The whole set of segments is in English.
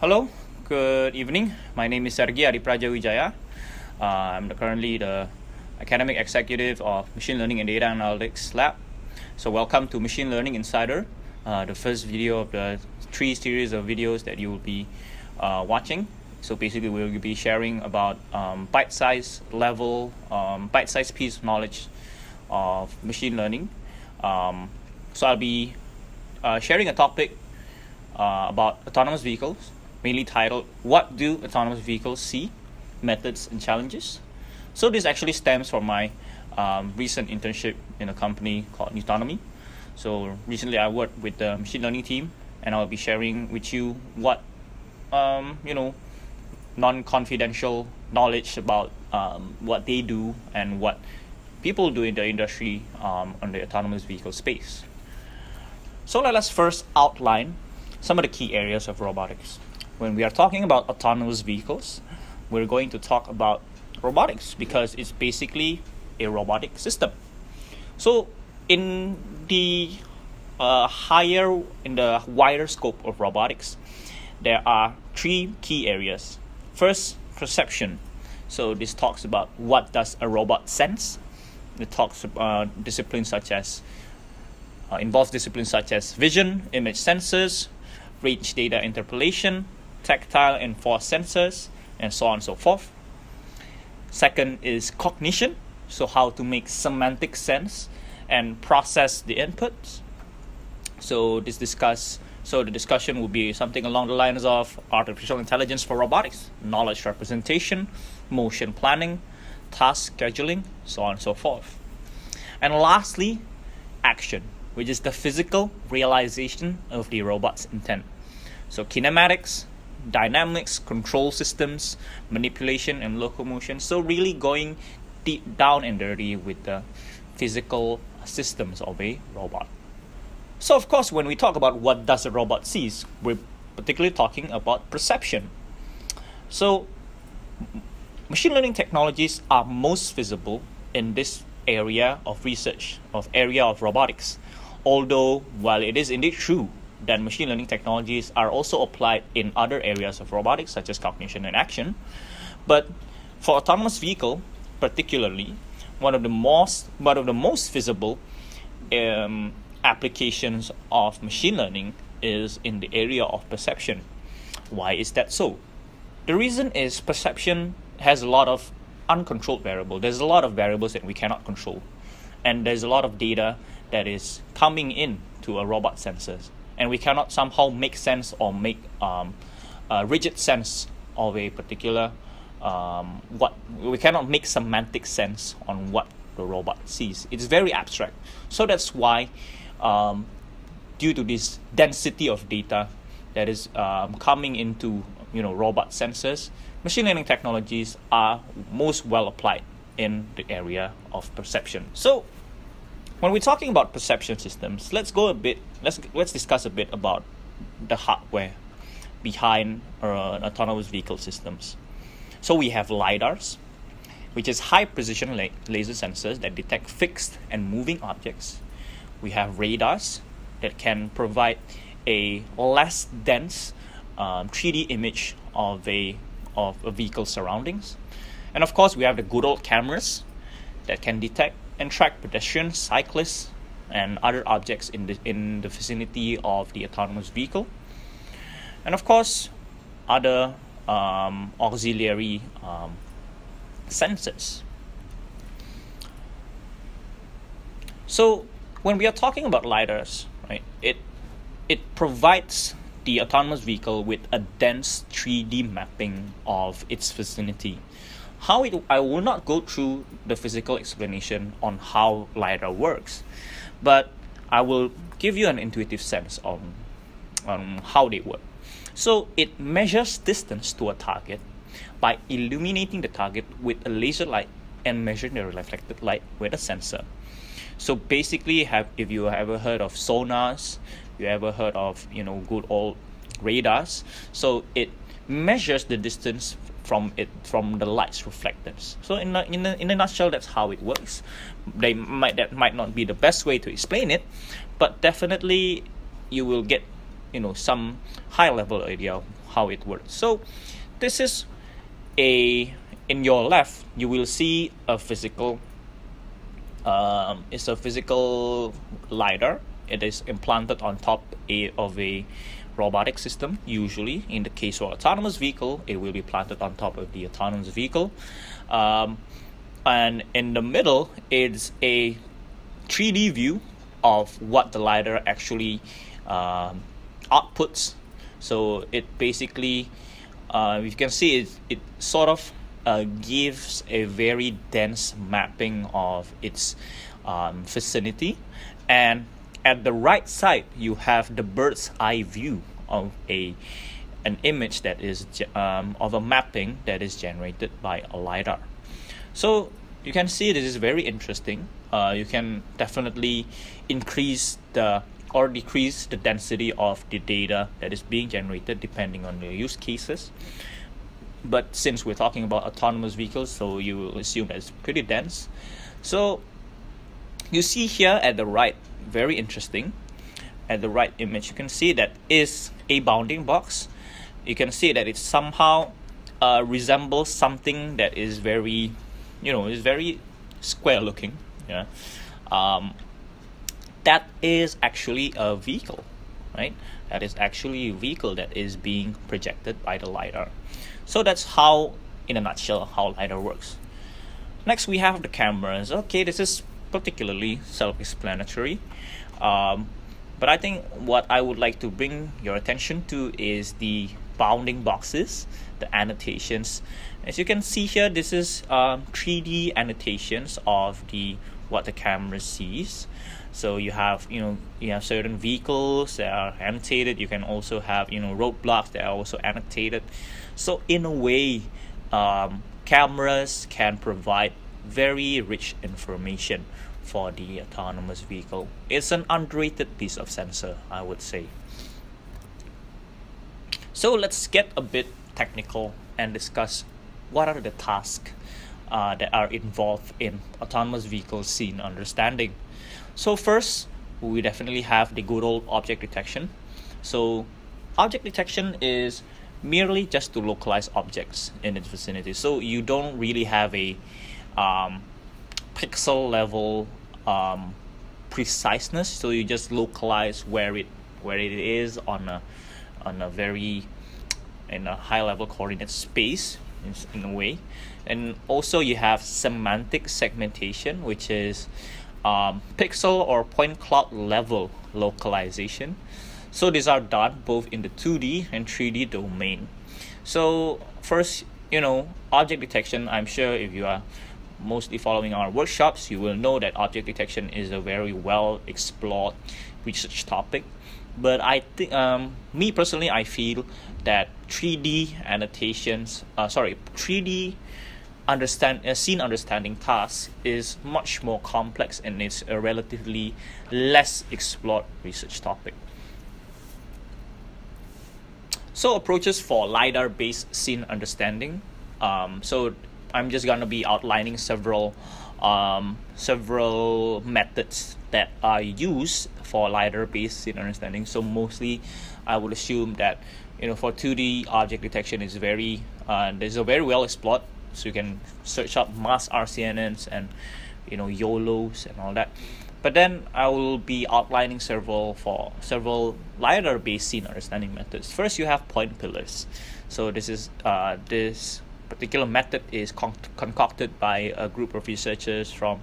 Hello, good evening. My name is Sergi Adipraja Wijaya. I'm currently the Academic Executive of Machine Learning and Data Analytics Lab. So welcome to Machine Learning Insider, the first video of the three series of videos that you will be watching. So basically we will be sharing about bite-sized piece of knowledge of machine learning. So I'll be sharing a topic about autonomous vehicles, mainly titled "What Do Autonomous Vehicles See? Methods and Challenges." So this actually stems from my recent internship in a company called nuTonomy. So recently I worked with the machine learning team, and I'll be sharing with you what non-confidential knowledge about what they do and what people do in the industry on the autonomous vehicle space. So let us first outline some of the key areas of robotics. When we are talking about autonomous vehicles, we're going to talk about robotics because it's basically a robotic system. So in the wider scope of robotics, there are three key areas. First, perception. So this talks about what does a robot sense. It talks about involves disciplines such as vision, image sensors, range data interpolation, tactile and force sensors, and so on and so forth. Second is cognition, so how to make semantic sense and process the inputs. So the discussion will be something along the lines of artificial intelligence for robotics, knowledge representation, motion planning, task scheduling, so on and so forth. And lastly, action, which is the physical realization of the robot's intent. So kinematics, dynamics, control systems, manipulation, and locomotion. So really going deep down and dirty with the physical systems of a robot. So of course, when we talk about what does a robot sees, we're particularly talking about perception. So machine learning technologies are most visible in this area of research, of robotics. Although, while it is indeed true that machine learning technologies are also applied in other areas of robotics, such as cognition and action, but for autonomous vehicle, particularly, one of the most visible applications of machine learning is in the area of perception. Why is that so? The reason is perception has a lot of uncontrolled variables. There's a lot of variables that we cannot control, and there's a lot of data that is coming in to a robot sensors, and we cannot somehow make sense or make a rigid sense of a particular we cannot make semantic sense on what the robot sees. It's very abstract. So that's why due to this density of data that is coming into robot sensors, machine learning technologies are most well applied in the area of perception. So when we're talking about perception systems, let's discuss a bit about the hardware behind autonomous vehicle systems. So we have LIDARs, which is high precision laser sensors that detect fixed and moving objects. We have radars that can provide a less dense 3D image of a vehicle's surroundings. And of course, we have the good old cameras that can detect and track pedestrians, cyclists, and other objects in the vicinity of the autonomous vehicle. And of course, other auxiliary sensors. So when we are talking about LiDARs, right, it provides the autonomous vehicle with a dense 3D mapping of its vicinity. I will not go through the physical explanation on how LiDAR works, but I will give you an intuitive sense on how they work. So it measures distance to a target by illuminating the target with a laser light and measuring the reflected light with a sensor. So basically, if you ever heard of sonars, you ever heard of good old radars, so it measures the distance from the light's reflectance. So in a nutshell, that's how it works. That might not be the best way to explain it, but definitely you will get some high level idea of how it works. So this is a, in your left, you will see a physical, it's a physical LIDAR. It is implanted on top of a robotic system. Usually in the case of autonomous vehicle, it will be planted on top of the autonomous vehicle. And in the middle is a 3D view of what the LiDAR actually outputs. So it basically, you can see it sort of gives a very dense mapping of its vicinity. And at the right side, you have the bird's eye view of an image that is of a mapping that is generated by a LiDAR. So you can see this is very interesting. You can definitely increase the or decrease the density of the data that is being generated depending on your use cases. But since we're talking about autonomous vehicles, so you will assume that it's pretty dense. So you see here at the right, very interesting, at the right image, you can see that is a bounding box. You can see that it somehow resembles something that is very, is very square looking. Yeah, that is actually a vehicle, right? That is actually a vehicle that is being projected by the LiDAR. So that's how, in a nutshell, how LiDAR works. Next, we have the cameras. Okay, this is particularly self-explanatory, but I think what I would like to bring your attention to is the bounding boxes, the annotations. As you can see here, this is 3D annotations of what the camera sees. So you have certain vehicles that are annotated. You can also have roadblocks that are also annotated. So in a way, cameras can provide very rich information for the autonomous vehicle. It's an underrated piece of sensor, I would say. So let's get a bit technical and discuss what are the tasks that are involved in autonomous vehicle scene understanding. So first, we definitely have the good old object detection. So object detection is merely just to localize objects in its vicinity. So you don't really have a pixel level preciseness, so you just localize where it is in a high level coordinate space in a way. And also you have semantic segmentation, which is pixel or point cloud level localization. So these are done both in the 2D and 3D domain. So first, object detection, I'm sure if you are mostly following our workshops, you will know that object detection is a very well explored research topic. But I think, me personally, I feel that 3D annotations, 3D scene understanding task is much more complex, and it's a relatively less explored research topic. So approaches for LiDAR-based scene understanding. So I'm just gonna be outlining several methods that are used for LiDAR-based scene understanding. So mostly, I would assume that for 2D object detection is very there's a very well explored. So you can search up Mask RCNNs and YOLOs and all that. But then I will be outlining several LiDAR-based scene understanding methods. First, you have point pillars. So this is this particular method is concocted by a group of researchers from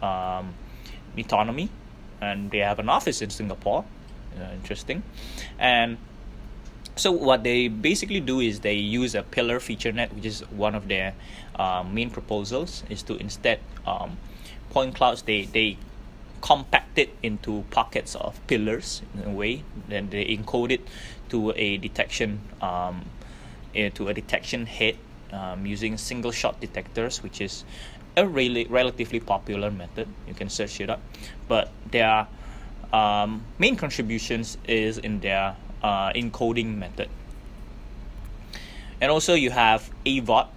nuTonomy, and they have an office in Singapore. Interesting. And so what they basically do is they use a pillar feature net, which is one of their main proposals, is to instead point clouds, they compact it into pockets of pillars in a way, then they encode it to a detection head using single shot detectors, which is a relatively popular method. You can search it up. But their main contributions is in their encoding method. And also you have AVOD,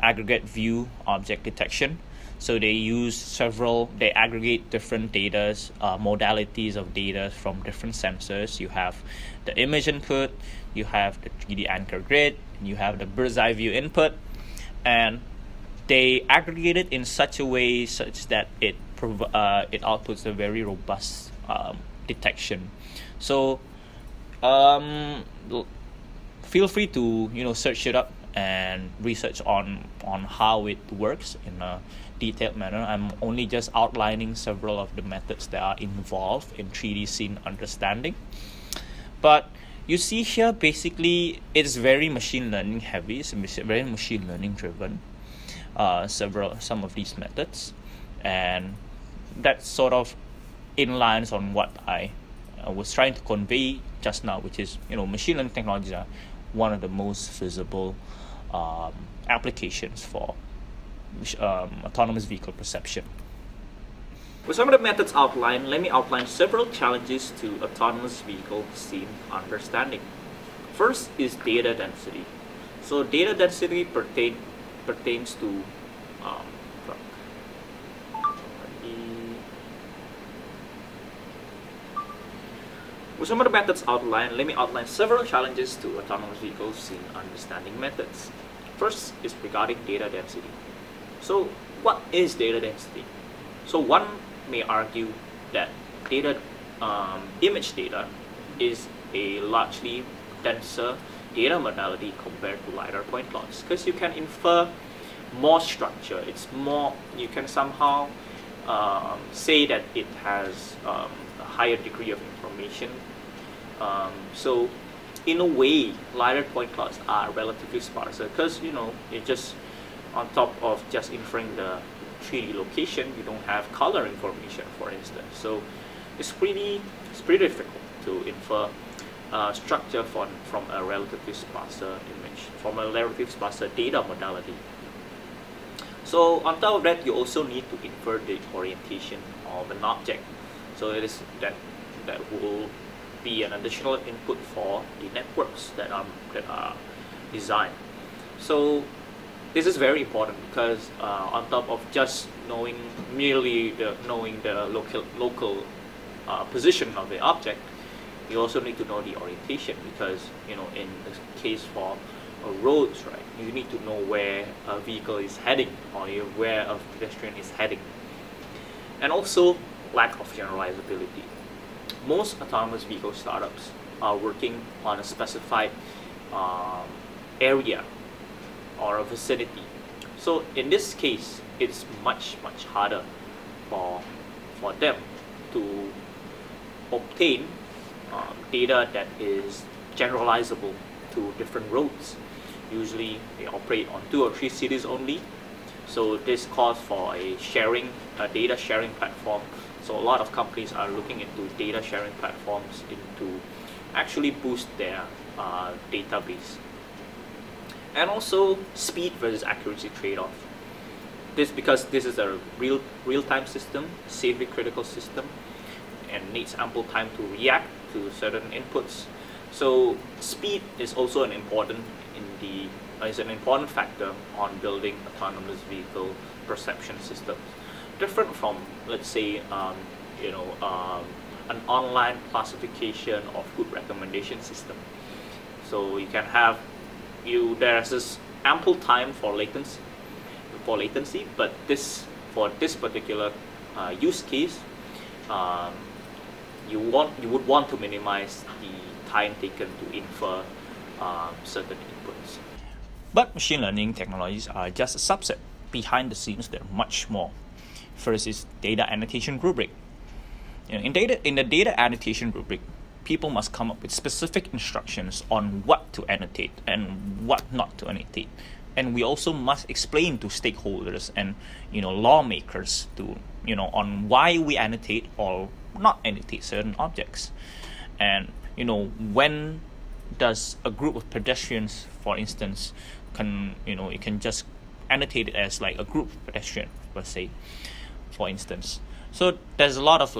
aggregate view object detection. So they use several, they aggregate different data, modalities of data from different sensors. You have the image input, you have the 3D anchor grid, and you have the bird's eye view input. And they aggregate it in such a way such that it outputs a very robust detection. So feel free to search it up and research on how it works in a detailed manner. I'm only just outlining several of the methods that are involved in 3D scene understanding. But you see here, basically, it's very machine learning heavy. It's very machine learning driven. Some of these methods, and that's sort of in lines on what I was trying to convey just now, which is machine learning technologies are one of the most feasible applications for autonomous vehicle perception. With some of the methods outlined, let me outline several challenges to autonomous vehicle scene understanding. First is data density. So data density pertains to with some of the methods outlined, let me outline several challenges to autonomous vehicle scene understanding methods. First is regarding data density. So what is data density? So one may argue that data, image data is a largely denser data modality compared to LiDAR point clouds, because you can infer more structure. It's more, you can somehow say that it has a higher degree of information. So in a way, LiDAR point clouds are relatively sparser, because it's just on top of just inferring the 3D location, you don't have color information, for instance. So it's pretty difficult to infer structure from a relatively sparser image, from a relatively sparser data modality. So on top of that, you also need to infer the orientation of an object. So it is that will be an additional input for the networks that are designed. So this is very important, because on top of just merely knowing the local position of the object, you also need to know the orientation, because in the case for roads, right, you need to know where a vehicle is heading, or where a pedestrian is heading. And also lack of generalizability. Most autonomous vehicle startups are working on a specified area or a vicinity. So in this case, it's much harder for them to obtain data that is generalizable to different roads. Usually they operate on 2 or 3 cities only, so this calls for a data sharing platform. So a lot of companies are looking into data sharing platforms to actually boost their database. And also speed versus accuracy trade-off. This because this is a real-time system, safety critical system, and needs ample time to react to certain inputs. So speed is also an important factor on building autonomous vehicle perception systems. Different from, let's say, an online classification or food recommendation system. So you can have there's this ample time for latency, but for this particular use case, you would want to minimize the time taken to infer certain inputs. But machine learning technologies are just a subset. Behind the scenes, there are much more. First is data annotation rubric. In the data annotation rubric, people must come up with specific instructions on what to annotate and what not to annotate. And we also must explain to stakeholders and lawmakers on why we annotate or not annotate certain objects. And when does a group of pedestrians, for instance, it can just annotate it as like a group of pedestrians, let's say, for instance. So there's a lot of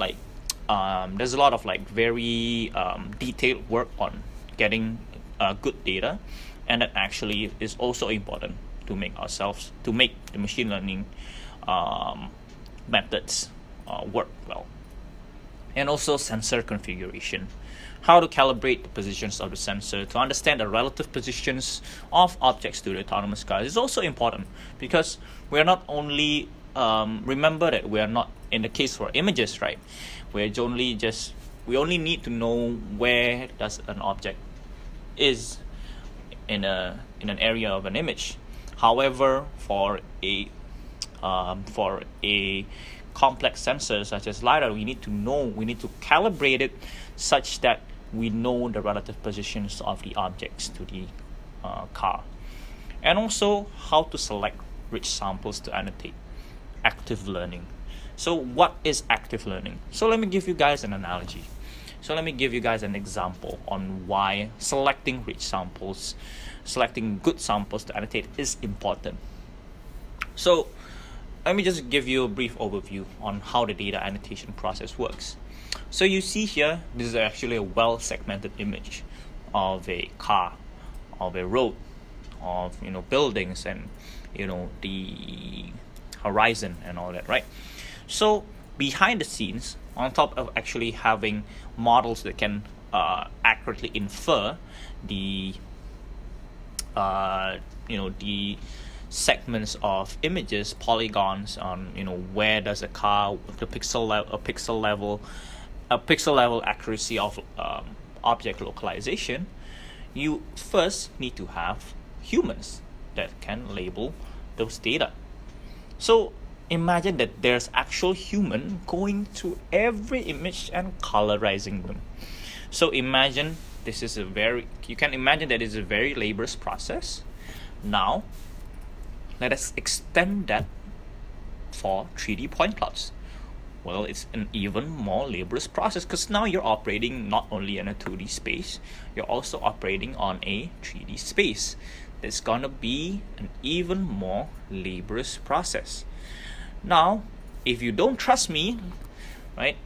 very detailed work on getting good data, and that actually is also important to make the machine learning methods work well. And also sensor configuration, how to calibrate the positions of the sensor to understand the relative positions of objects to the autonomous cars is also important, because we are not only remember that we are not in the case for images, right? We only need to know where does an object is in an area of an image. However, for a complex sensor such as LiDAR, we need to calibrate it such that we know the relative positions of the objects to the car. And also how to select which samples to annotate. Active learning. So what is active learning? So let me give you guys an analogy. So let me give you guys an example on why selecting rich samples, selecting good samples to annotate is important. So let me just give you a brief overview on how the data annotation process works. So you see here, this is actually a well-segmented image of a car, of a road, of, you know, buildings and, you know, the horizon and all that, right? So behind the scenes, on top of actually having models that can accurately infer the you know, the segments of images, polygons on, you know, where does a car, the pixel level accuracy of object localization, you first need to have humans that can label those data. So imagine that there's actual human going through every image and colorizing them. So imagine this is a very, you can imagine that it's a very laborious process. Now, let us extend that for 3D point clouds. Well, it's an even more laborious process, because now you're operating not only in a 2D space, you're also operating on a 3D space. It's gonna be an even more laborious process. Now, if you don't trust me, right?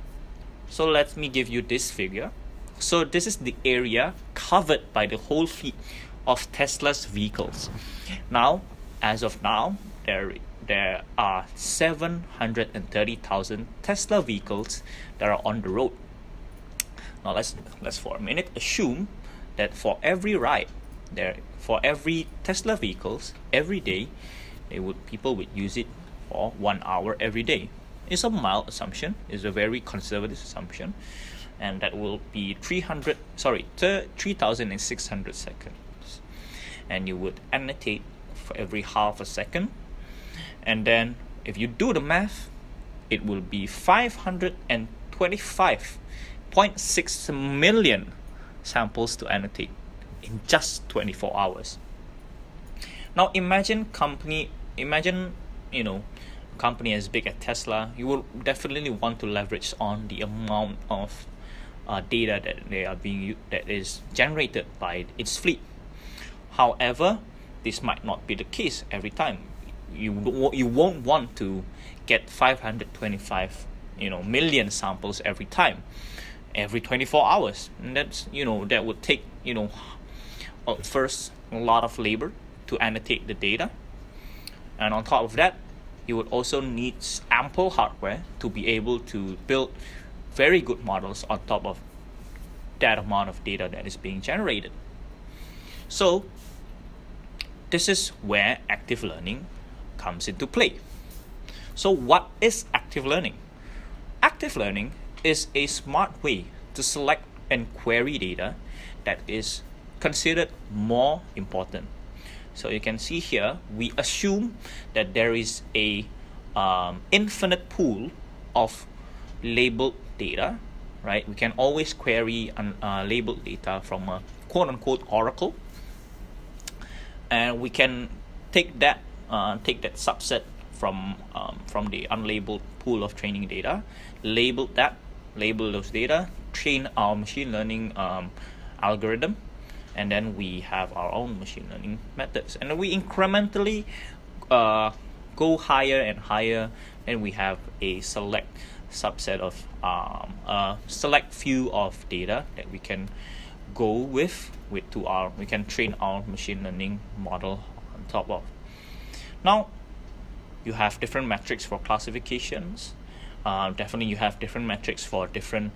So let me give you this figure. So this is the area covered by the whole fleet of Tesla's vehicles. Now, as of now, there are 730,000 Tesla vehicles that are on the road. Now let's for a minute assume that for every ride, for every Tesla vehicles every day, people would use it for 1 hour every day. It's a mild assumption. It's a very conservative assumption, and that will be 3,600 seconds, and you would annotate for every half a second. And then if you do the math, it will be 525.6 million samples to annotate in just 24 hours. Now imagine, you know, a company as big as Tesla, you will definitely want to leverage on the amount of data that is generated by its fleet. However, this might not be the case every time. You won't want to get 525, you know, million samples every time, every 24 hours. And that's, you know, that would take, you know, first a lot of labor to annotate the data, and on top of that, you would also need ample hardware to be able to build very good models on top of that amount of data that is being generated. So this is where active learning comes into play. So what is active learning? Active learning is a smart way to select and query data that is considered more important. So you can see here, we assume that there is a infinite pool of labeled data, right? We can always query labeled data from a quote-unquote oracle. And we can take that subset from the unlabeled pool of training data, label those data, train our machine learning algorithm, and then we have our own machine learning methods. And then we incrementally go higher and higher, and we have a select subset of a select few of data that we can go with to our, we can train our machine learning model on top of. Now you have different metrics for classifications. Definitely you have different metrics for different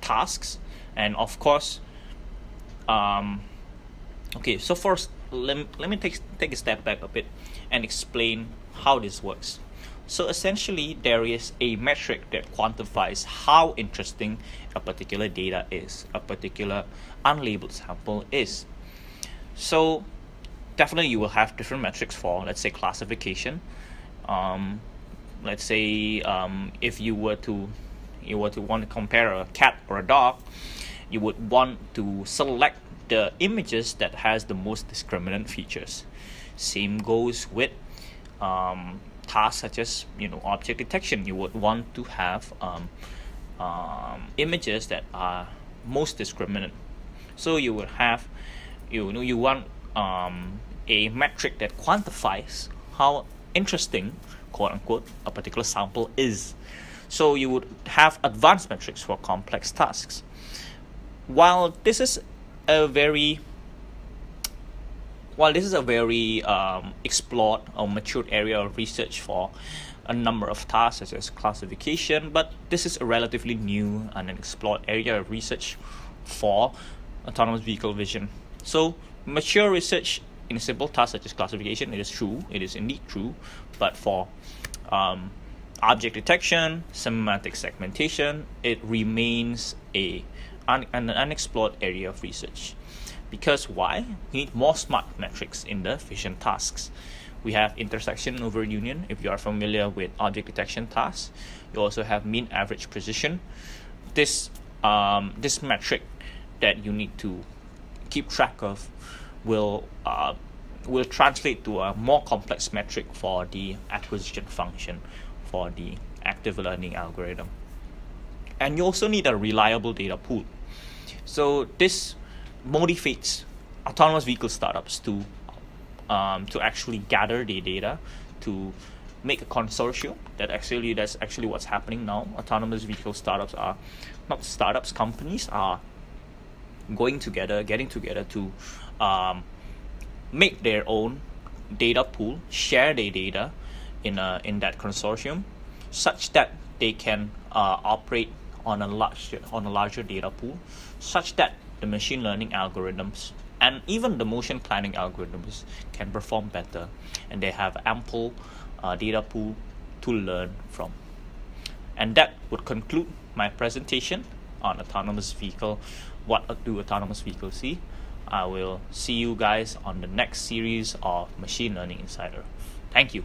tasks. And of course, okay, so first, let me take a step back a bit and explain how this works. So essentially, there is a metric that quantifies how interesting a particular data is, a particular unlabeled sample is. So definitely you will have different metrics for, let's say, classification. Let's say if you were to want to compare a cat or a dog, you would want to select the images that has the most discriminant features. Same goes with tasks such as, you know, object detection. You would want to have images that are most discriminant. So you would have, you know, you want a metric that quantifies how interesting, quote unquote, a particular sample is. So you would have advanced metrics for complex tasks. While this is a very explored or matured area of research for a number of tasks such as classification, but this is a relatively new and unexplored area of research for autonomous vehicle vision. So mature research in simple tasks such as classification, it is true, it is indeed true, but for object detection, semantic segmentation, it remains an unexplored area of research. Because why? We need more smart metrics in the vision tasks. We have intersection over union, if you are familiar with object detection tasks. You also have mean average precision. This metric that you need to keep track of will translate to a more complex metric for the acquisition function, for the active learning algorithm. And you also need a reliable data pool. So this motivates autonomous vehicle startups to actually gather their data, to make a consortium. That's actually what's happening now. Autonomous vehicle startups are not startups, companies are going together, getting together to make their own data pool, share their data in that consortium, such that they can operate on a larger data pool, such that the machine learning algorithms and even the motion planning algorithms can perform better, and they have ample data pool to learn from. And that would conclude my presentation on autonomous vehicle. What do autonomous vehicles see? I will see you guys on the next series of Machine Learning Insider. Thank you.